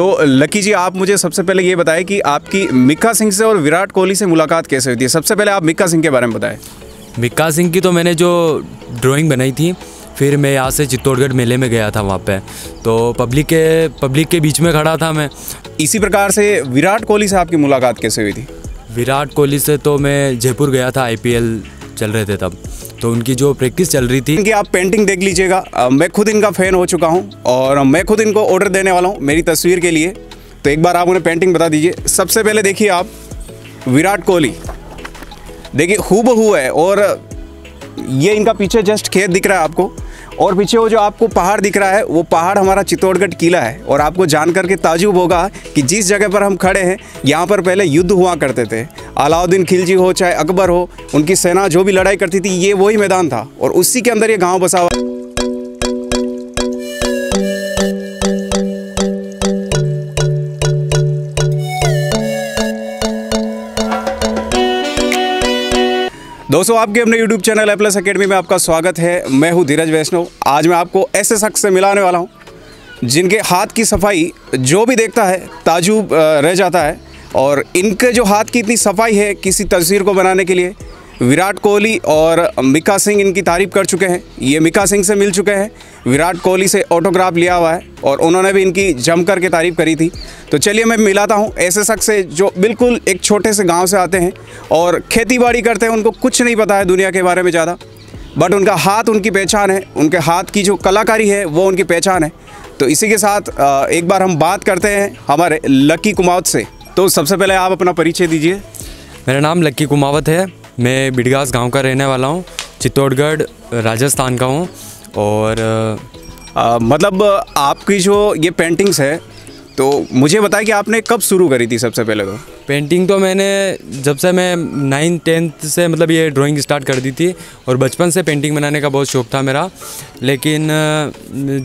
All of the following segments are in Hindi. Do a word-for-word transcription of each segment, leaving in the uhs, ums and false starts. तो लकी जी, आप मुझे सबसे पहले ये बताएं कि आपकी मिका सिंह से और विराट कोहली से मुलाकात कैसे हुई थी। सबसे पहले आप मिका सिंह के बारे में बताएं। मिका सिंह की तो मैंने जो ड्राइंग बनाई थी, फिर मैं यहाँ से चित्तौड़गढ़ मेले में गया था, वहाँ पे तो पब्लिक के पब्लिक के बीच में खड़ा था मैं। इसी प्रकार से विराट कोहली से आपकी मुलाकात कैसे हुई थी? विराट कोहली से तो मैं जयपुर गया था, आई पी एल चल रहे थे तब, तो उनकी जो प्रैक्टिस चल रही थी। इनकी आप पेंटिंग देख लीजिएगा, मैं खुद इनका फ़ैन हो चुका हूँ और मैं खुद इनको ऑर्डर देने वाला हूँ मेरी तस्वीर के लिए। तो एक बार आप उन्हें पेंटिंग बता दीजिए। सबसे पहले देखिए आप विराट कोहली, देखिए हूबहू है। और ये इनका पीछे जस्ट खेत दिख रहा है आपको, और पीछे वो जो आपको पहाड़ दिख रहा है वो पहाड़ हमारा चित्तौड़गढ़ किला है। और आपको जान करके ताजुब होगा कि जिस जगह पर हम खड़े हैं यहाँ पर पहले युद्ध हुआ करते थे। अलाउद्दीन खिलजी हो चाहे अकबर हो, उनकी सेना जो भी लड़ाई करती थी ये वही मैदान था और उसी के अंदर ये गाँव बसा हुआ। दोस्तों, आपके अपने YouTube channel A plus academy में आपका स्वागत है। मैं हूं धीरज वैष्णव। आज मैं आपको ऐसे शख्स से मिलाने वाला हूं जिनके हाथ की सफाई जो भी देखता है ताजुब रह जाता है। और इनके जो हाथ की इतनी सफाई है किसी तस्वीर को बनाने के लिए, विराट कोहली और मिका सिंह इनकी तारीफ़ कर चुके हैं। ये मिका सिंह से मिल चुके हैं, विराट कोहली से ऑटोग्राफ लिया हुआ है और उन्होंने भी इनकी जम करके तारीफ़ करी थी। तो चलिए मैं मिलाता हूँ ऐसे शख्स से जो बिल्कुल एक छोटे से गांव से आते हैं और खेतीबाड़ी करते हैं। उनको कुछ नहीं पता है दुनिया के बारे में ज़्यादा, बट उनका हाथ उनकी पहचान है, उनके हाथ की जो कलाकारी है वो उनकी पहचान है। तो इसी के साथ एक बार हम बात करते हैं हमारे लकी कुमावत से। तो सबसे पहले आप अपना परिचय दीजिए। मेरा नाम लकी कुमावत है, मैं बिड़गास गांव का रहने वाला हूं, चित्तौड़गढ़ राजस्थान का हूं। और आ, मतलब आपकी जो ये पेंटिंग्स है, तो मुझे बताया कि आपने कब शुरू करी थी सबसे पहले? तो पेंटिंग तो मैंने जब से मैं नाइन्थ टेंथ से मतलब ये ड्राइंग स्टार्ट कर दी थी और बचपन से पेंटिंग बनाने का बहुत शौक़ था मेरा। लेकिन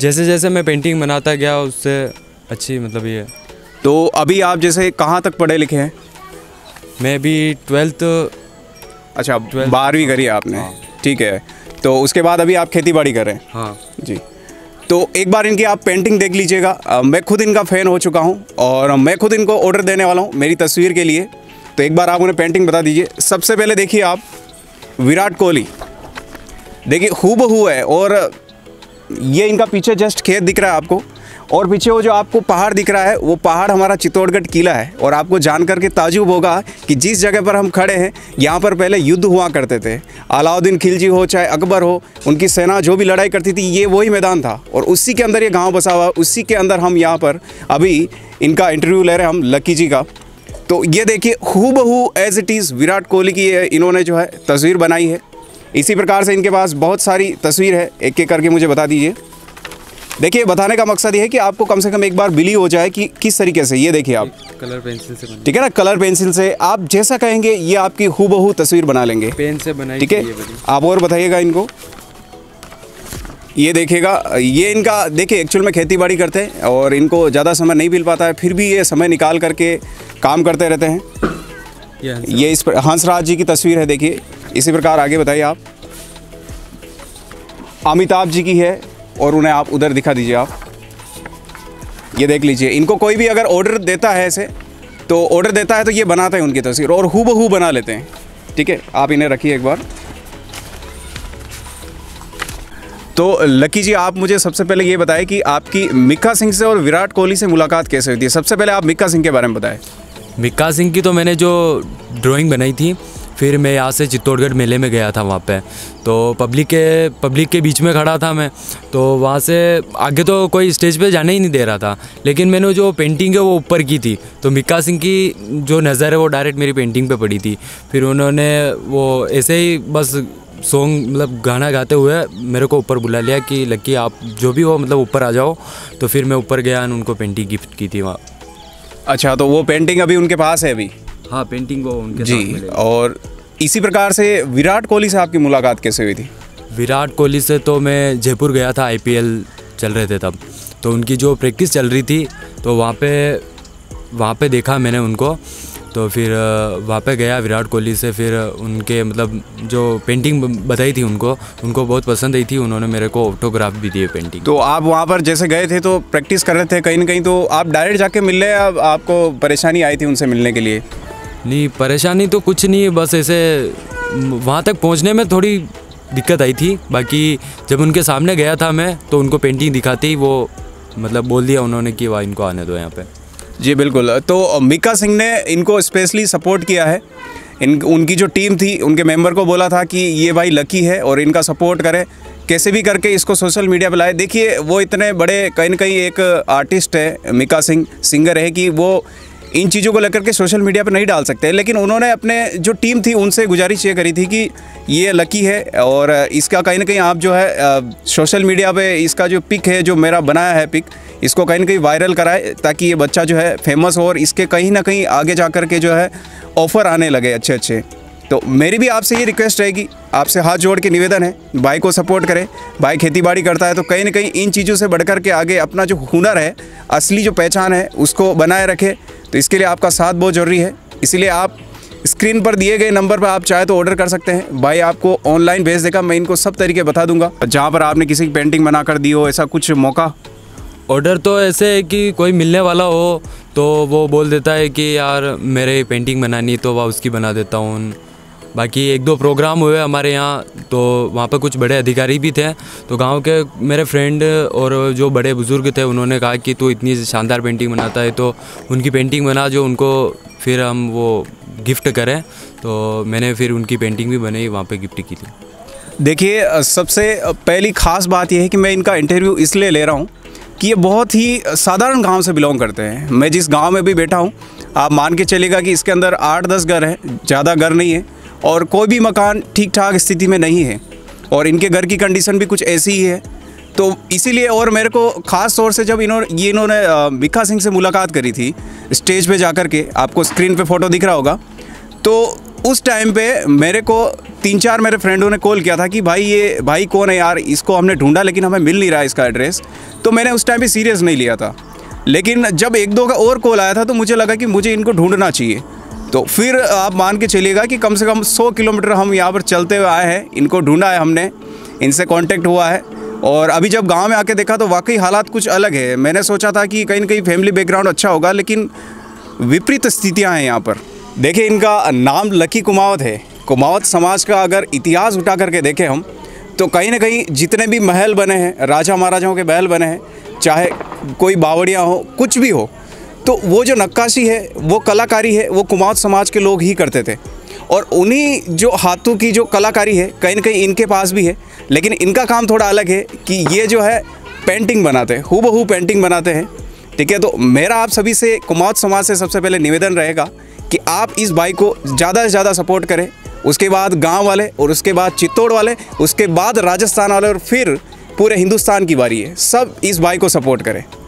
जैसे जैसे मैं पेंटिंग बनाता गया उससे अच्छी मतलब ये। तो अभी आप जैसे कहाँ तक पढ़े लिखे हैं? मैं अभी ट्वेल्थ। अच्छा, बारहवीं करी है आपने? हाँ। ठीक है, तो उसके बाद अभी आप खेती बाड़ी कर रहे हैं? हाँ जी। तो एक बार इनकी आप पेंटिंग देख लीजिएगा, मैं खुद इनका फ़ैन हो चुका हूँ और मैं खुद इनको ऑर्डर देने वाला हूँ मेरी तस्वीर के लिए। तो एक बार आप उन्हें पेंटिंग बता दीजिए। सबसे पहले देखिए आप विराट कोहली, देखिए हूबहू है। और ये इनका पीछे जस्ट खेत दिख रहा है आपको, और पीछे वो जो आपको पहाड़ दिख रहा है वो पहाड़ हमारा चित्तौड़गढ़ किला है। और आपको जान करके ताजुब होगा कि जिस जगह पर हम खड़े हैं यहाँ पर पहले युद्ध हुआ करते थे। अलाउद्दीन खिलजी हो चाहे अकबर हो, उनकी सेना जो भी लड़ाई करती थी ये वही मैदान था और उसी के अंदर ये गांव बसा हुआ। उसी के अंदर हम यहाँ पर अभी इनका इंटरव्यू ले रहे हैं हम लकी जी का। तो ये देखिए हूबहू as it is Virat Kohli की इन्होंने जो है तस्वीर बनाई है। इसी प्रकार से इनके पास बहुत सारी तस्वीर है, एक एक करके मुझे बता दीजिए। देखिए, बताने का मकसद ये है कि आपको कम से कम एक बार बिलीव हो जाए कि किस तरीके से। ये देखिए आप कलर पेंसिल से, ठीक है ना, कलर पेंसिल से आप जैसा कहेंगे ये आपकी हूबहू तस्वीर बना लेंगे, पेन से बनाई। ठीक है, आप और बताइएगा इनको। ये देखिएगा, ये इनका देखिए एक्चुअल में खेती बाड़ी करते हैं और इनको ज़्यादा समय नहीं मिल पाता है, फिर भी ये समय निकाल करके काम करते रहते हैं। ये इस पर हंसराज जी की तस्वीर है, देखिए। इसी प्रकार आगे बताइए आप, अमिताभ जी की है और उन्हें आप उधर दिखा दीजिए। आप ये देख लीजिए, इनको कोई भी अगर ऑर्डर देता है ऐसे तो ऑर्डर देता है तो ये बनाते हैं उनकी तस्वीर और हूबहू बना लेते हैं। ठीक है, आप इन्हें रखिए एक बार। तो लकी जी, आप मुझे सबसे पहले ये बताएं कि आपकी मिका सिंह से और विराट कोहली से मुलाकात कैसे हुई थी। सबसे पहले आप मिका सिंह के बारे में बताएं। मिका सिंह की तो मैंने जो ड्राइंग बनाई थी, फिर मैं यहाँ से चित्तौड़गढ़ मेले में गया था, वहाँ पे तो पब्लिक के पब्लिक के बीच में खड़ा था मैं। तो वहाँ से आगे तो कोई स्टेज पे जाने ही नहीं दे रहा था, लेकिन मैंने जो पेंटिंग है वो ऊपर की थी, तो मिका सिंह की जो नज़र है वो डायरेक्ट मेरी पेंटिंग पे पड़ी थी। फिर उन्होंने वो ऐसे ही बस सॉन्ग मतलब गाना गाते हुए मेरे को ऊपर बुला लिया कि लकी आप जो भी हो मतलब ऊपर आ जाओ। तो फिर मैं ऊपर गया और उनको पेंटिंग गिफ्ट की थी वहाँ। अच्छा, तो वो पेंटिंग अभी उनके पास है अभी? हाँ, पेंटिंग को उनके जी। और इसी प्रकार से विराट कोहली से आपकी मुलाकात कैसे हुई थी? विराट कोहली से तो मैं जयपुर गया था, आई पी एल चल रहे थे तब, तो उनकी जो प्रैक्टिस चल रही थी तो वहाँ पे वहाँ पे देखा मैंने उनको। तो फिर वहाँ पे गया विराट कोहली से, फिर उनके मतलब जो पेंटिंग बताई थी उनको उनको बहुत पसंद आई थी, उन्होंने मेरे को ऑटोग्राफ भी दिए पेंटिंग। तो आप वहाँ पर जैसे गए थे तो प्रैक्टिस कर रहे थे कहीं ना कहीं, तो आप डायरेक्ट जाके मिल रहे, अब आपको परेशानी आई थी उनसे मिलने के लिए? नहीं, परेशानी तो कुछ नहीं, बस ऐसे वहाँ तक पहुँचने में थोड़ी दिक्कत आई थी। बाकी जब उनके सामने गया था मैं तो उनको पेंटिंग दिखाती वो मतलब बोल दिया उन्होंने कि वाह इनको आने दो यहाँ पे। जी बिल्कुल। तो मिका सिंह ने इनको स्पेशली सपोर्ट किया है, इन उनकी जो टीम थी उनके मेंबर को बोला था कि ये भाई लकी है और इनका सपोर्ट करें, कैसे भी करके इसको सोशल मीडिया पर लाए। देखिए वो इतने बड़े कहीं ना कहीं एक आर्टिस्ट है मिका सिंह, सिंगर है कि वो इन चीज़ों को लेकर के सोशल मीडिया पर नहीं डाल सकते, लेकिन उन्होंने अपने जो टीम थी उनसे गुजारिश ये करी थी कि ये लकी है और इसका कहीं ना कहीं आप जो है सोशल मीडिया पे इसका जो पिक है जो मेरा बनाया है पिक, इसको कहीं ना कहीं वायरल कराए ताकि ये बच्चा जो है फेमस हो और इसके कहीं ना कहीं आगे जा कर के जो है ऑफ़र आने लगे अच्छे अच्छे तो मेरी भी आपसे ये रिक्वेस्ट रहेगी, आपसे हाथ जोड़ के निवेदन है, भाई को सपोर्ट करें। भाई खेतीबाड़ी करता है तो कहीं ना कहीं इन चीज़ों से बढ़कर के आगे अपना जो हुनर है, असली जो पहचान है उसको बनाए रखे, तो इसके लिए आपका साथ बहुत ज़रूरी है। इसलिए आप स्क्रीन पर दिए गए नंबर पर आप चाहे तो ऑर्डर कर सकते हैं, भाई आपको ऑनलाइन भेज देगा, मैं इनको सब तरीके बता दूंगा। जहाँ पर आपने किसी की पेंटिंग बना कर दी हो, ऐसा कुछ मौका? ऑर्डर तो ऐसे है कि कोई मिलने वाला हो तो वो बोल देता है कि यार मेरे पेंटिंग बनानी, तो वह उसकी बना देता हूँ। बाकी एक दो प्रोग्राम हुए हमारे यहाँ तो वहाँ पर कुछ बड़े अधिकारी भी थे, तो गांव के मेरे फ्रेंड और जो बड़े बुज़ुर्ग थे उन्होंने कहा कि तू इतनी शानदार पेंटिंग बनाता है तो उनकी पेंटिंग बना जो उनको फिर हम वो गिफ्ट करें, तो मैंने फिर उनकी पेंटिंग भी बनाई वहाँ पे गिफ्ट की थी। देखिए सबसे पहली ख़ास बात यह है कि मैं इनका इंटरव्यू इसलिए ले रहा हूँ कि ये बहुत ही साधारण गाँव से बिलोंग करते हैं। मैं जिस गाँव में भी बैठा हूँ आप मान के चलेगा कि इसके अंदर आठ दस घर हैं, ज़्यादा घर नहीं है और कोई भी मकान ठीक ठाक स्थिति में नहीं है और इनके घर की कंडीशन भी कुछ ऐसी ही है। तो इसीलिए और मेरे को ख़ास तौर से जब इन्होंने ये इन्होंने मिका सिंह से मुलाकात करी थी स्टेज पे जाकर के, आपको स्क्रीन पे फ़ोटो दिख रहा होगा, तो उस टाइम पे मेरे को तीन चार मेरे फ्रेंडों ने कॉल किया था कि भाई ये भाई कौन है यार, इसको हमने ढूंढा लेकिन हमें मिल नहीं रहा इसका एड्रेस। तो मैंने उस टाइम पर सीरियस नहीं लिया था, लेकिन जब एक दो का और कॉल आया था तो मुझे लगा कि मुझे इनको ढूँढना चाहिए। तो फिर आप मान के चलिएगा कि कम से कम सौ किलोमीटर हम यहाँ पर चलते हुए आए हैं, इनको ढूंढा है हमने, इनसे कांटेक्ट हुआ है और अभी जब गांव में आके देखा तो वाकई हालात कुछ अलग है। मैंने सोचा था कि कहीं ना कहीं फैमिली बैकग्राउंड अच्छा होगा, लेकिन विपरीत स्थितियाँ हैं यहाँ पर। देखिए इनका नाम लकी कुमावत है। कुमावत समाज का अगर इतिहास उठा करके देखें हम तो कहीं ना कहीं जितने भी महल बने हैं, राजा महाराजाओं के महल बने हैं, चाहे कोई बावड़ियाँ हो, कुछ भी हो, तो वो जो नक्काशी है, वो कलाकारी है, वो कुमाऊँ समाज के लोग ही करते थे और उन्हीं जो हाथों की जो कलाकारी है कहीं ना कहीं इनके पास भी है। लेकिन इनका काम थोड़ा अलग है कि ये जो है पेंटिंग बनाते हैं, हूबहू पेंटिंग बनाते हैं। ठीक है, तो मेरा आप सभी से, कुमाऊँ समाज से सबसे पहले निवेदन रहेगा कि आप इस भाई को ज़्यादा से ज़्यादा सपोर्ट करें, उसके बाद गाँव वाले और उसके बाद चित्तौड़ वाले, उसके बाद राजस्थान वाले और फिर पूरे हिंदुस्तान की बारी है, सब इस भाई को सपोर्ट करें।